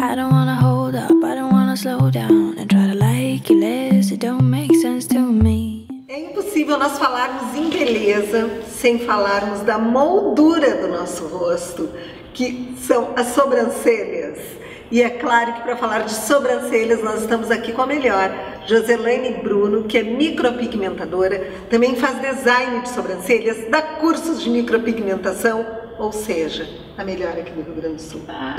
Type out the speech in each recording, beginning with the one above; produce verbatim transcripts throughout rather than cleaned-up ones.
I don't wanna hold up, I don't wanna slow down and try to like you less, it don't make sense to me. É impossível nós falarmos em beleza sem falarmos da moldura do nosso rosto, que são as sobrancelhas. E é claro que para falar de sobrancelhas nós estamos aqui com a melhor, Joselaine Bruno, que é micropigmentadora, também faz design de sobrancelhas, dá cursos de micropigmentação, ou seja, a melhor aqui do Rio Grande do Sul. Ah.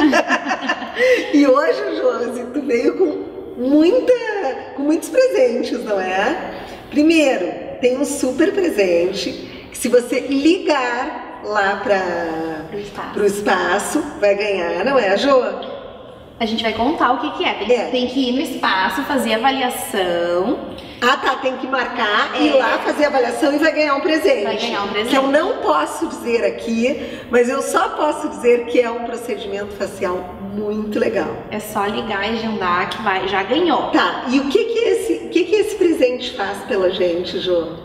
E hoje, Josi, tu veio com, muita, com muitos presentes, não é? Primeiro, tem um super presente, que se você ligar lá para o espaço, vai ganhar, não é, Jo? A gente vai contar o que que é. Tem, é. tem que ir no espaço, fazer avaliação. Ah tá, tem que marcar, é. ir lá fazer avaliação e vai ganhar um presente. Vai ganhar um presente. Que eu não posso dizer aqui, mas eu só posso dizer que é um procedimento facial muito legal. É só ligar e agendar que vai, já ganhou. Tá, e o que que esse, que que esse presente faz pela gente, Jo?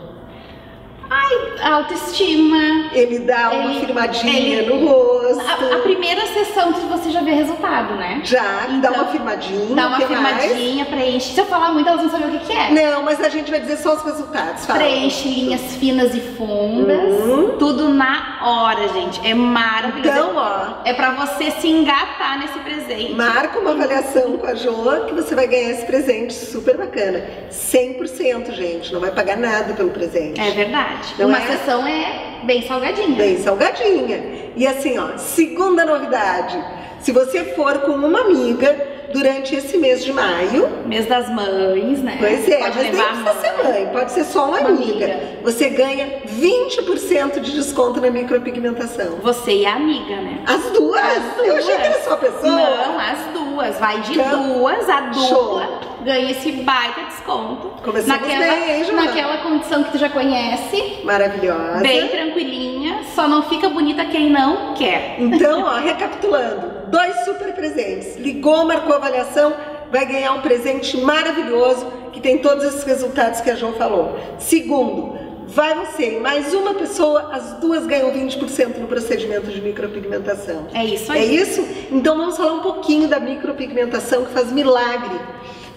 Ai, autoestima. Ele dá uma ele, firmadinha ele, no rosto. A, a primeira sessão que você já vê resultado, né? Já, então, dá uma firmadinha. Dá uma firmadinha, mais? preenche. Se eu falar muito, elas vão saber o que que é. Não, mas a gente vai dizer só os resultados. Fala. Preenche linhas finas e fundas. Uhum. Tudo na hora, gente. É maravilhoso. Então, ó. É pra você se engatar nesse presente. Marca uma avaliação com a Jo que você vai ganhar esse presente super bacana. cem por cento, gente. Não vai pagar nada pelo presente. É verdade. Não Uma é? sessão é bem salgadinha. Bem salgadinha. E assim, ó, segunda novidade. Se você for com uma amiga durante esse mês de maio... Mês das mães, né? Pois é, pode mas levar tem que ser mãe, pode ser só uma, uma amiga. amiga. Você ganha vinte por cento de desconto na micropigmentação. Você e a amiga, né? As duas? As duas. Eu achei que era só a pessoa. Não, as duas. Vai de então, duas a dupla. Show. Ganha esse baita desconto. Começamos naquela, bem, hein, naquela condição que tu já conhece. Maravilhosa. Bem tranquilinha. Só não fica bonita quem não quer. Então, ó, recapitulando. Dois super presentes. Ligou, marcou a avaliação, vai ganhar um presente maravilhoso que tem todos esses resultados que a Jo falou. Segundo, vai você e mais uma pessoa, as duas ganham vinte por cento no procedimento de micropigmentação. É isso aí. É isso? Então vamos falar um pouquinho da micropigmentação que faz milagre.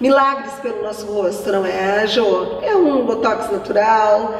Milagres pelo nosso rosto, não é, Jo? É um botox natural,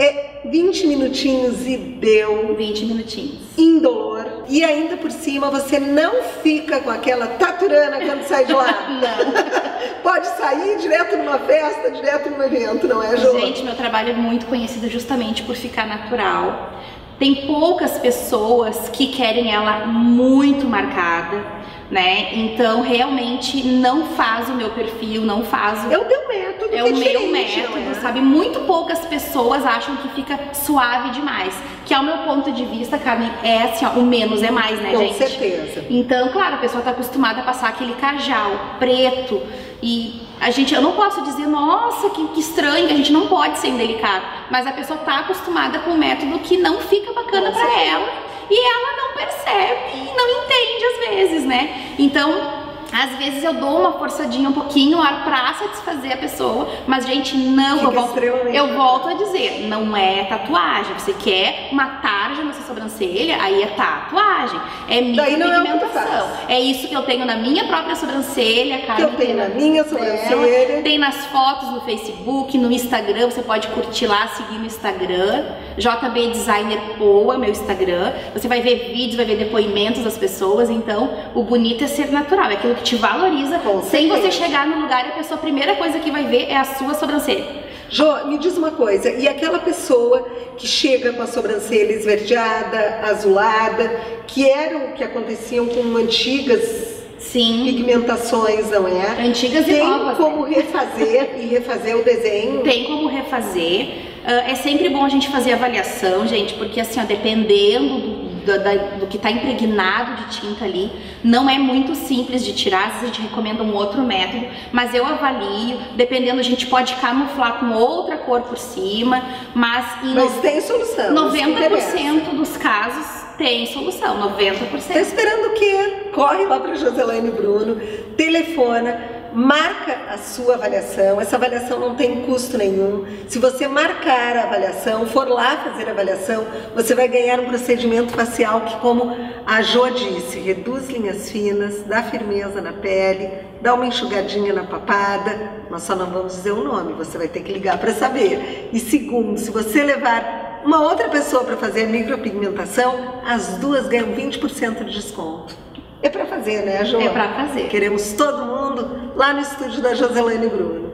é vinte minutinhos e deu. vinte minutinhos. Indolor. E ainda por cima, você não fica com aquela taturana quando sai de lá. Não. Pode sair direto numa festa, direto num evento, não é, Jo? Gente, meu trabalho é muito conhecido justamente por ficar natural. Tem poucas pessoas que querem ela muito marcada. Né? Então realmente não faz o meu perfil, não faz o... É o meu método, é o meu método, sabe? Muito poucas pessoas acham que fica suave demais. Que ao meu ponto de vista, Carmen, é assim, ó, o menos é mais, né, gente? Com certeza. Então, claro, a pessoa tá acostumada a passar aquele cajal preto e... A gente, eu não posso dizer, nossa, que, que estranho, a gente não pode ser indelicado. Mas a pessoa tá acostumada com um método que não fica bacana para ela. E ela não percebe e não entende às vezes, né? Então... Às vezes eu dou uma forçadinha um pouquinho pra satisfazer a pessoa, mas gente, não, eu volto, eu volto a dizer, não é tatuagem. Você quer uma tarja na sua sobrancelha, aí é tatuagem, é micropigmentação. É isso que eu tenho na minha própria sobrancelha, cara. Que eu tenho na minha sobrancelha. Tem nas fotos no Facebook, no Instagram, você pode curtir lá, seguir no Instagram. J B Designer Poa, meu Instagram. Você vai ver vídeos, vai ver depoimentos das pessoas, então o bonito é ser natural, é aquilo que te valoriza, sem você chegar no lugar e a pessoa, a primeira coisa que vai ver é a sua sobrancelha. Jo, me diz uma coisa, e aquela pessoa que chega com a sobrancelha esverdeada, azulada, que eram que aconteciam com antigas Sim. pigmentações, não é? Antigas e novas. Tem como refazer e refazer o desenho? Tem como refazer. É sempre bom a gente fazer avaliação, gente, porque assim, ó, dependendo do Da, da, do que está impregnado de tinta ali, não é muito simples de tirar, às vezes a gente recomenda um outro método, mas eu avalio, dependendo, a gente pode camuflar com outra cor por cima, mas em mas no... tem solução, noventa por cento dos casos tem solução, noventa por cento. Tá esperando o quê? Corre lá para Joselaine Bruno, telefona, marca a sua avaliação, essa avaliação não tem custo nenhum. Se você marcar a avaliação, for lá fazer a avaliação, você vai ganhar um procedimento facial que, como a Jo disse, reduz linhas finas, dá firmeza na pele, dá uma enxugadinha na papada. Nós só não vamos dizer o nome, você vai ter que ligar para saber. E segundo, se você levar uma outra pessoa para fazer a micropigmentação, as duas ganham vinte por cento de desconto. É para fazer, né, Jo? É para fazer. Queremos todo mundo lá no estúdio da Joselaine Bruno.